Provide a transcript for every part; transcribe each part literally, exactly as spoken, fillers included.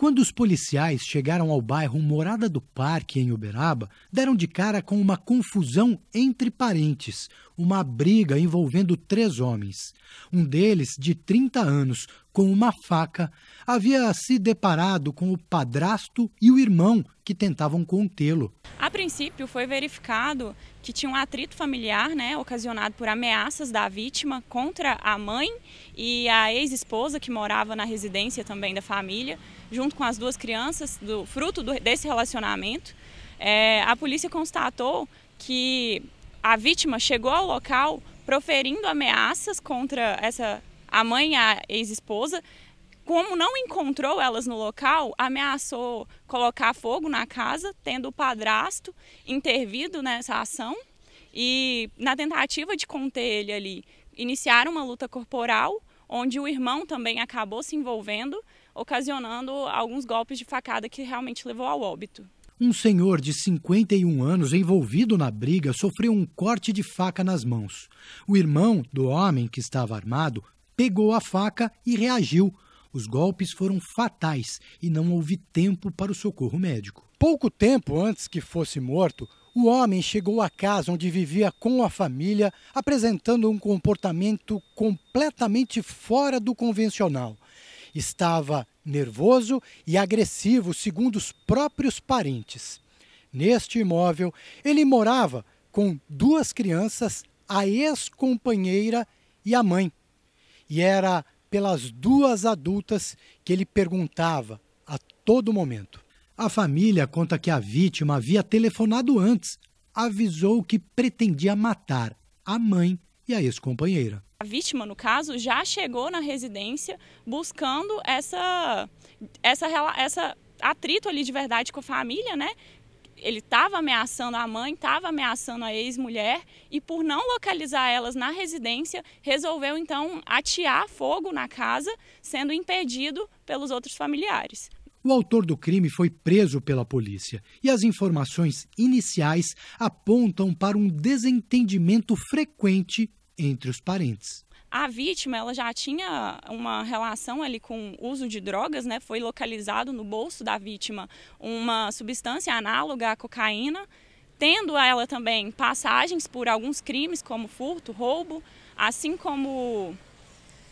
Quando os policiais chegaram ao bairro Morada do Parque, em Uberaba, deram de cara com uma confusão entre parentes, uma briga envolvendo três homens. Um deles, de trinta anos, com uma faca, havia se deparado com o padrasto e o irmão que tentavam contê-lo. A princípio, foi verificado que tinha um atrito familiar, né, ocasionado por ameaças da vítima contra a mãe e a ex-esposa, que morava na residência também da família, junto com as duas crianças, do, fruto do, desse relacionamento. É, a polícia constatou que a vítima chegou ao local proferindo ameaças contra essa a mãe e a ex-esposa. Como não encontrou elas no local, ameaçou colocar fogo na casa, tendo o padrasto intervido nessa ação. E na tentativa de conter ele ali, iniciaram uma luta corporal, onde o irmão também acabou se envolvendo, ocasionando alguns golpes de facada que realmente levou ao óbito. Um senhor de cinquenta e um anos envolvido na briga sofreu um corte de faca nas mãos. O irmão do homem, que estava armado, pegou a faca e reagiu. Os golpes foram fatais e não houve tempo para o socorro médico. Pouco tempo antes que fosse morto, o homem chegou à casa onde vivia com a família, apresentando um comportamento completamente fora do convencional. Estava nervoso e agressivo, segundo os próprios parentes. Neste imóvel, ele morava com duas crianças, a ex-companheira e a mãe. E era pelas duas adultas que ele perguntava a todo momento. A família conta que a vítima havia telefonado antes, avisou que pretendia matar a mãe e a ex-companheira. A vítima, no caso, já chegou na residência buscando essa, essa, essa atrito ali de verdade com a família, né? Ele estava ameaçando a mãe, estava ameaçando a ex-mulher e, por não localizar elas na residência, resolveu então atear fogo na casa, sendo impedido pelos outros familiares. O autor do crime foi preso pela polícia e as informações iniciais apontam para um desentendimento frequente entre os parentes. A vítima, ela já tinha uma relação ali com o uso de drogas, né? Foi localizado no bolso da vítima uma substância análoga à cocaína, tendo ela também passagens por alguns crimes como furto, roubo, assim como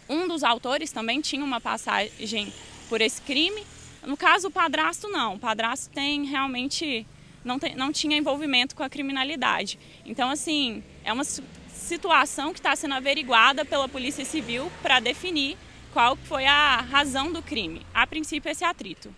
um dos autores também tinha uma passagem por esse crime. No caso, o padrasto não. O padrasto tem realmente não, tem, não tinha envolvimento com a criminalidade. Então, assim, é uma situação que está sendo averiguada pela Polícia Civil para definir qual foi a razão do crime. A princípio, esse atrito.